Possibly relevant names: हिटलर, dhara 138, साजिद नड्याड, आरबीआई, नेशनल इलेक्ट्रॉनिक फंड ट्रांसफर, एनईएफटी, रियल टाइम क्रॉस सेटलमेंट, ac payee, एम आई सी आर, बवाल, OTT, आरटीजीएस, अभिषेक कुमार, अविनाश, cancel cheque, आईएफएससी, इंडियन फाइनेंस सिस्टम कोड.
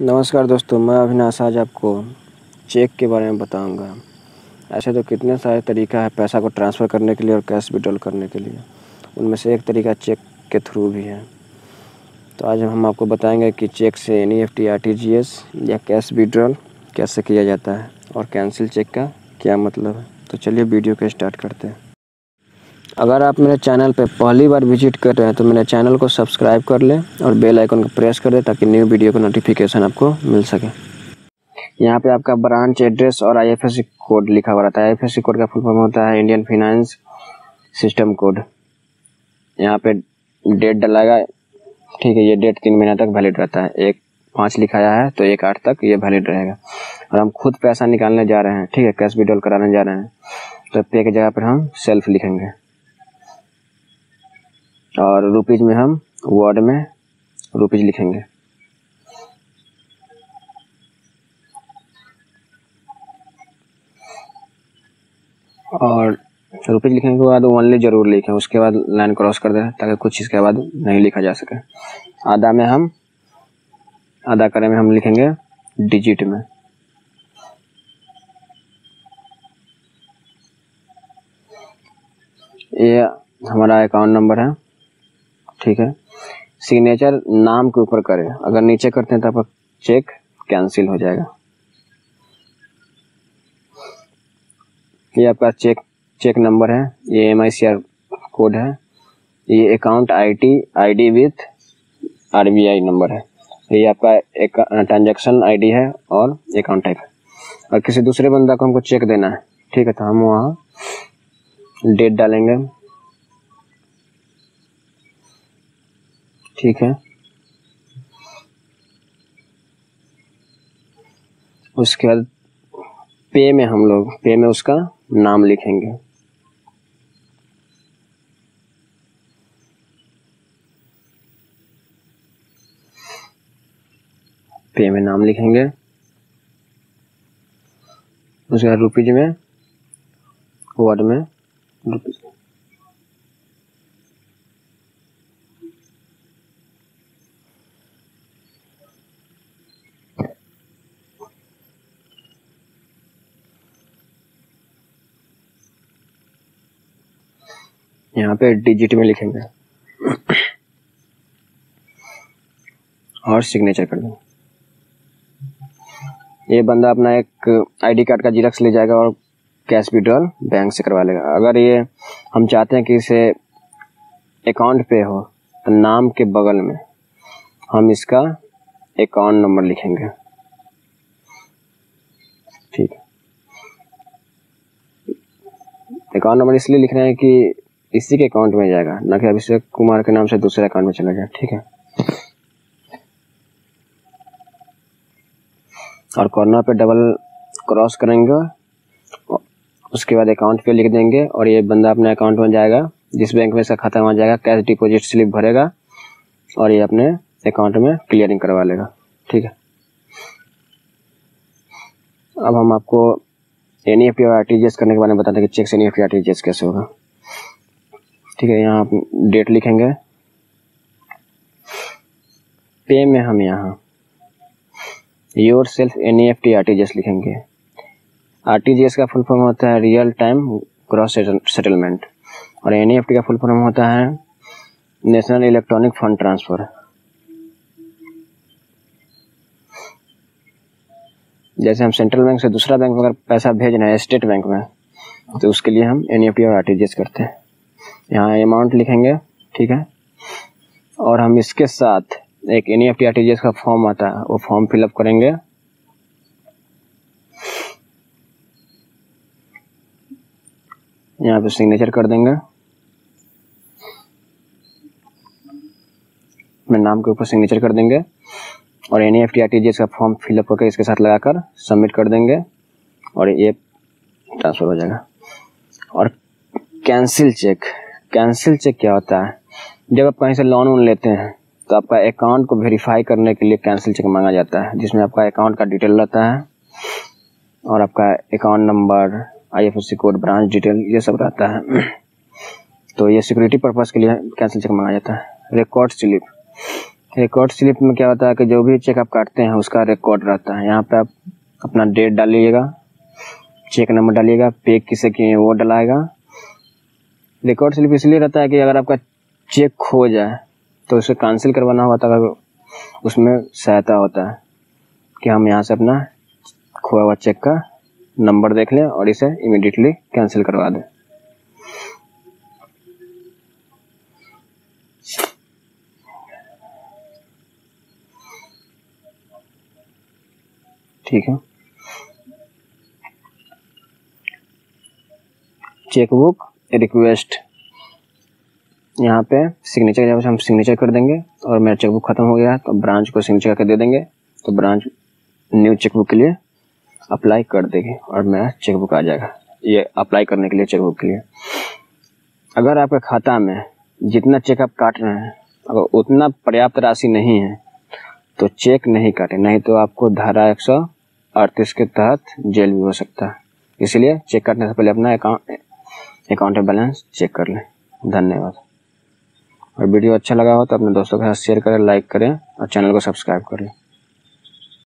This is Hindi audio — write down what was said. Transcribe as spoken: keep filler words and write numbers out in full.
नमस्कार दोस्तों, मैं अविनाश। आज आपको चेक के बारे में बताऊंगा। ऐसे तो कितने सारे तरीका है पैसा को ट्रांसफ़र करने के लिए और कैश विड्रॉल करने के लिए, उनमें से एक तरीका चेक के थ्रू भी है। तो आज हम आपको बताएंगे कि चेक से एनईएफटी, आरटीजीएस या कैश विड्रॉल कैसे किया जाता है और कैंसिल चेक का क्या मतलब है। तो चलिए वीडियो को स्टार्ट करते हैं। अगर आप मेरे चैनल पर पहली बार विजिट कर रहे हैं तो मेरे चैनल को सब्सक्राइब कर लें और बेल आइकन को प्रेस कर दें ताकि न्यू वीडियो का नोटिफिकेशन आपको मिल सके। यहाँ पे आपका ब्रांच एड्रेस और आईएफएससी कोड लिखा हुआ रहता है। आईएफएससी कोड का फुल फॉर्म होता है इंडियन फाइनेंस सिस्टम कोड। यहाँ पे डेट डलाएगा, ठीक है। ये डेट तीन महीना तक वैलिड रहता है। एक पाँच लिखाया है तो एक आठ तक ये वैलिड रहेगा। और हम खुद पैसा निकालने जा रहे हैं, ठीक है, कैश विड्रॉल कराने जा रहे हैं, तो पे की जगह पर हम सेल्फ लिखेंगे और रुपीज़ में हम वर्ड में रुपीज़ लिखेंगे। और रुपीज़ लिखने के बाद ओनली ज़रूर लिखें, उसके बाद लाइन क्रॉस कर दें ताकि कुछ इसके बाद नहीं लिखा जा सके। आधा में हम आधा करे में हम लिखेंगे डिजिट में, ये हमारा अकाउंट नंबर है, ठीक है। सिग्नेचर नाम के ऊपर करें, अगर नीचे करते हैं तो आपका चेक कैंसिल हो जाएगा। ये आपका चेक चेक नंबर है, ये एम आई सी आर code है, ये account IT ID with आरबीआई number है, ये आपका ट्रांजैक्शन आईडी है और अकाउंट टाइप है। और किसी दूसरे बंदा को हमको चेक देना है, ठीक है, तो हम वहाँ डेट डालेंगे, ठीक है। उसके बाद पे में हम लोग पे में उसका नाम लिखेंगे। पे में नाम लिखेंगे। उसके बाद रुपीज में वर्ड में रुपीज, यहाँ पे डिजिट में लिखेंगे और सिग्नेचर कर दो। ये बंदा अपना एक आईडी कार्ड का जिरक्स ले जाएगा और कैश विड्रॉल बैंक से करवा लेगा। अगर ये हम चाहते हैं कि इसे अकाउंट पे हो तो नाम के बगल में हम इसका अकाउंट नंबर लिखेंगे, ठीक है। अकाउंट नंबर इसलिए लिख रहे हैं कि इसी के अकाउंट में जाएगा, ना कि अभिषेक कुमार के नाम से दूसरे अकाउंट में चला जाए, ठीक है। और कॉर्नर पे डबल क्रॉस करेंगे, उसके बाद अकाउंट पे लिख देंगे और ये बंदा अपने अकाउंट में जाएगा, जिस बैंक में इसका खाता वहाँ जाएगा, कैश डिपॉजिट स्लिप भरेगा और ये अपने अकाउंट में क्लियरिंग करवा लेगा, ठीक है। अब हम आपको एनईएफटी और आरटीजीएस करने के बारे में बताते हैं कि चेक से एनईएफटी आरटीजीएस कैसे होगा, ठीक है। यहाँ आप डेट लिखेंगे। पे में हम यहाँ योर सेल्फ एनईएफटी आरटीजीएस लिखेंगे। आरटीजीएस का फुल फॉर्म होता है रियल टाइम क्रॉस सेटलमेंट और एनईएफटी का फुल फॉर्म होता है नेशनल इलेक्ट्रॉनिक फंड ट्रांसफर। जैसे हम सेंट्रल बैंक से दूसरा बैंक में अगर पैसा भेजना है, स्टेट बैंक में, तो उसके लिए हम एनईएफटी और आरटीजीएस करते हैं। यहाँ अमाउंट लिखेंगे, ठीक है। और हम इसके साथ एक एनईएफटी आरटीजीएस का फॉर्म आता है, वो फॉर्म फिलअप करेंगे। यहाँ पे सिग्नेचर कर देंगे, मैं नाम के ऊपर सिग्नेचर कर देंगे और एनईएफटी आरटीजीएस का फॉर्म फिलअप करके इसके साथ लगाकर सबमिट कर देंगे और ये ट्रांसफर हो जाएगा। और कैंसिल चेक, कैंसिल चेक क्या होता है? जब आप कहीं से लोन वोन लेते हैं तो आपका अकाउंट को वेरीफाई करने के लिए कैंसिल चेक मांगा जाता है, जिसमें आपका अकाउंट का डिटेल रहता है और आपका account number, आईएफएससी code, branch detail, ये सब रहता है। तो ये सिक्योरिटी पर्पस के लिए कैंसिल चेक मांगा जाता है। रिकॉर्ड स्लिप, रिकॉर्ड स्लिप में क्या होता है कि जो भी चेक आप काटते हैं उसका रिकॉर्ड रहता है। यहाँ पे आप अपना डेट डालिएगा, चेक नंबर डालिएगा, पे किसे किए वो डलाएगा। रिकॉर्ड स्लिप इसलिए रहता है कि अगर आपका चेक खो जाए तो उसे कैंसिल करवाना होता है, उसमें सहायता होता है कि हम यहाँ से अपना खोया हुआ चेक का नंबर देख लें और इसे इमिडिएटली कैंसिल करवा दें। ठीक है, चेकबुक रिक्वेस्ट, यहाँ पे सिग्नेचर, यहाँ पे हम सिग्नेचर कर देंगे और मेरा चेकबुक खत्म हो गया तो ब्रांच को सिग्नेचर करके दे देंगे तो ब्रांच न्यू चेकबुक के लिए अप्लाई कर देगी और मेरा चेकबुक आ जाएगा। ये अप्लाई करने के लिए चेकबुक के लिए अगर आपके खाता में जितना चेक आप काट रहे हैं अगर उतना पर्याप्त राशि नहीं है तो चेक नहीं काटे, नहीं तो आपको धारा एक सौ अड़तीस के तहत जेल भी हो सकता है। इसलिए चेक काटने से पहले अपना अकाउंट अकाउंट बैलेंस चेक कर लें। धन्यवाद। और वीडियो अच्छा लगा हो तो अपने दोस्तों के साथ शेयर करें, लाइक करें और चैनल को सब्सक्राइब करें।